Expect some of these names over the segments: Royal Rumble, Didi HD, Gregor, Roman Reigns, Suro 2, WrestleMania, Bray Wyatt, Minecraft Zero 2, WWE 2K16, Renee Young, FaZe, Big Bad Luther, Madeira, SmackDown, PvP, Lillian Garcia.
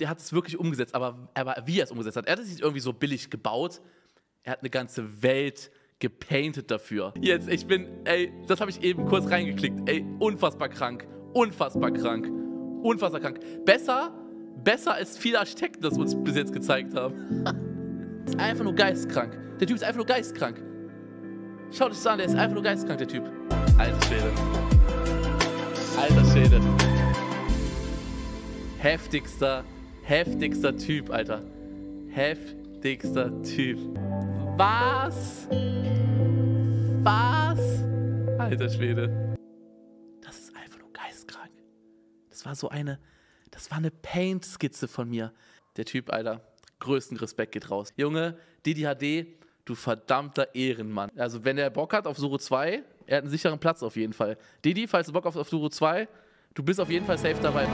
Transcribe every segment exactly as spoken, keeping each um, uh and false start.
der hat es wirklich umgesetzt, aber, aber wie er es umgesetzt hat, er hat es nicht irgendwie so billig gebaut, er hat eine ganze Welt gepainted dafür. Jetzt, ich bin, ey, das habe ich eben kurz reingeklickt, ey, unfassbar krank, unfassbar krank, unfassbar krank. Besser, besser als viele Architekten das uns bis jetzt gezeigt haben. Das ist einfach nur geistkrank, der Typ ist einfach nur geistkrank. Schaut euch das an, der ist einfach nur geistkrank, der Typ. Alter Schwede. Alter Schwede. Heftigster, heftigster Typ, Alter. Heftigster Typ. Was? Was? Alter Schwede. Das ist einfach nur geistkrank. Das war so eine, das war eine Paint-Skizze von mir. Der Typ, Alter, größten Respekt geht raus. Junge, Didi H D, du verdammter Ehrenmann. Also wenn er Bock hat auf Suro zwei, er hat einen sicheren Platz auf jeden Fall. Didi, falls du Bock hast auf Suro zwei, du bist auf jeden Fall safe dabei.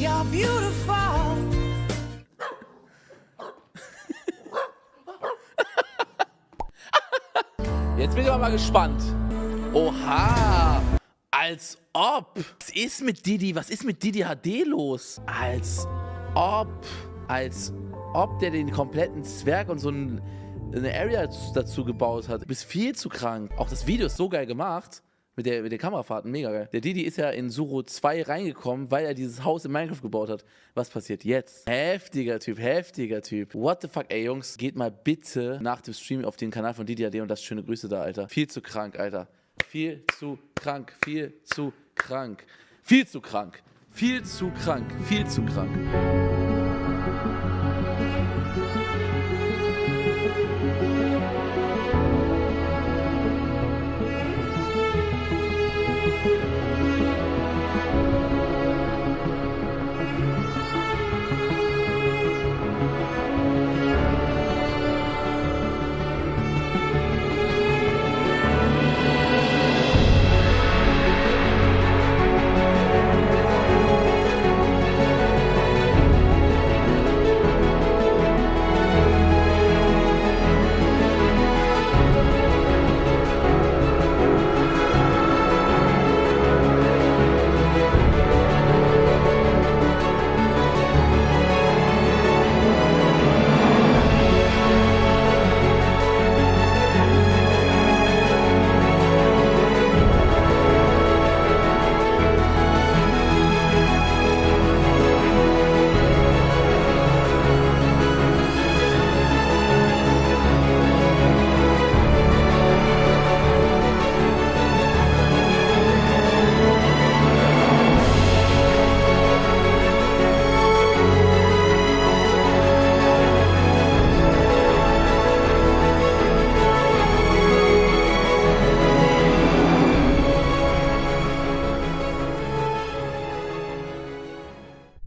You're beautiful. Jetzt bin ich aber mal gespannt. Oha! Als ob! Was ist mit Didi? Was ist mit Didi H D los? Als ob! Als ob der den kompletten Zwerg und so ein eine Area dazu gebaut hat. Du bist viel zu krank. Auch das Video ist so geil gemacht. Mit der, mit der Kamerafahrten, mega geil. Der Didi ist ja in Suro zwei reingekommen, weil er dieses Haus in Minecraft gebaut hat. Was passiert jetzt? Heftiger Typ, heftiger Typ. What the fuck, ey Jungs. Geht mal bitte nach dem Stream auf den Kanal von Didi H D und lasst schöne Grüße da, Alter. Viel zu krank, Alter. Viel zu krank, viel zu krank. Viel zu krank, viel zu krank, viel zu krank.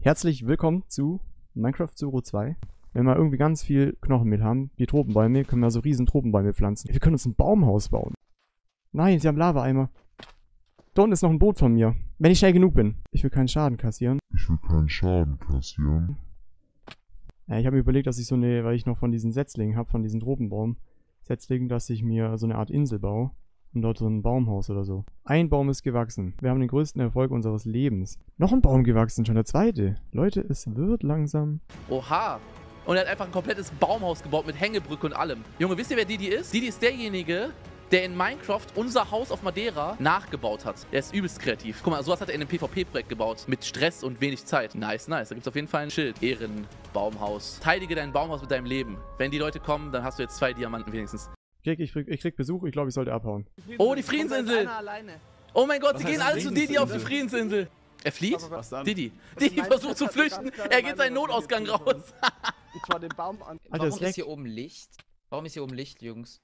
Herzlich willkommen zu Minecraft Zero zwei. Wenn wir irgendwie ganz viel Knochenmehl haben, die Tropenbäume, können wir so riesen Tropenbäume pflanzen. Wir können uns ein Baumhaus bauen. Nein, sie haben Lavaeimer. Da unten ist noch ein Boot von mir. Wenn ich schnell genug bin. Ich will keinen Schaden kassieren. Ich will keinen Schaden kassieren. Ja, ich habe mir überlegt, dass ich so eine, weil ich noch von diesen Setzlingen habe, von diesen Tropenbaum-Setzlingen, dass ich mir so eine Art Insel baue. Und dort so ein Baumhaus oder so. Ein Baum ist gewachsen. Wir haben den größten Erfolg unseres Lebens. Noch ein Baum gewachsen, schon der zweite. Leute, es wird langsam. Oha. Und er hat einfach ein komplettes Baumhaus gebaut mit Hängebrücke und allem. Junge, wisst ihr, wer Didi ist? Didi ist derjenige, der in Minecraft unser Haus auf Madeira nachgebaut hat. Der ist übelst kreativ. Guck mal, sowas hat er in einem PvP-Projekt gebaut. Mit Stress und wenig Zeit. Nice, nice. Da gibt es auf jeden Fall ein Schild. Ehrenbaumhaus. Teilige dein Baumhaus mit deinem Leben. Wenn die Leute kommen, dann hast du jetzt zwei Diamanten wenigstens. Ich, ich, ich krieg Besuch. Ich glaube, ich sollte abhauen. Die oh, die Friedensinsel. Oh mein Gott, sie gehen alle zu Didi auf die Friedensinsel. Er flieht? Was dann? Didi. Didi versucht zu flüchten. Er geht seinen Notausgang raus. Ich war den Baum an. Warum Alter, ist, ist hier oben Licht? Warum ist hier oben Licht, Jungs?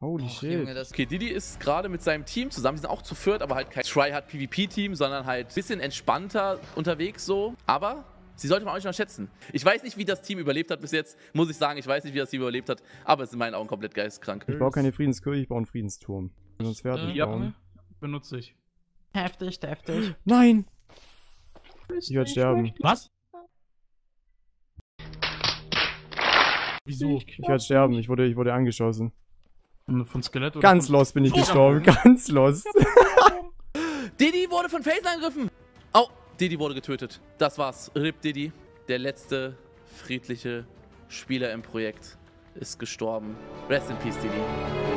Holy shit. Junge, das okay, Didi ist gerade mit seinem Team zusammen. Die sind auch zu viert, aber halt kein Tryhard-PvP-Team, sondern halt ein bisschen entspannter unterwegs so. Aber sie sollte man auch nicht unterschätzen. Ich weiß nicht, wie das Team überlebt hat bis jetzt. Muss ich sagen, ich weiß nicht, wie das Team überlebt hat. Aber es ist in meinen Augen komplett geisteskrank. Ich baue keine Friedenskirche, ich baue einen Friedensturm. Sonst werden äh, ja, benutze ich. Heftig, heftig. Nein! Ich werde sterben. Was? Wieso? Ich werde sterben, ich wurde, ich wurde angeschossen. Von Skelett oder ganz los bin ich gestorben, ganz los. Didi wurde von FaZe angegriffen. Au, Didi wurde getötet. Das war's. R I P Didi. Der letzte friedliche Spieler im Projekt ist gestorben. Rest in Peace, Didi.